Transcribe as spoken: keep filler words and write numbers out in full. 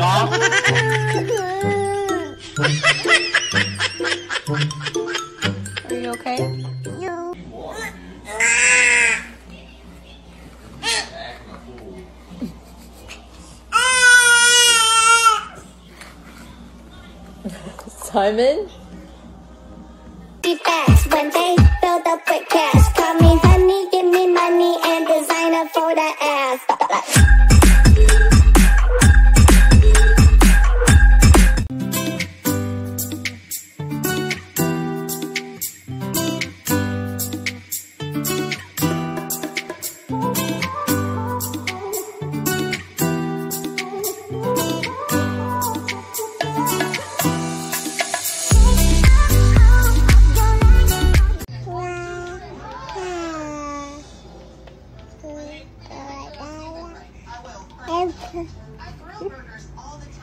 có. Are you okay? No. Simon? When they build up with cash, call me honey, give me money, and designer for the ass. I grill burgers all the time.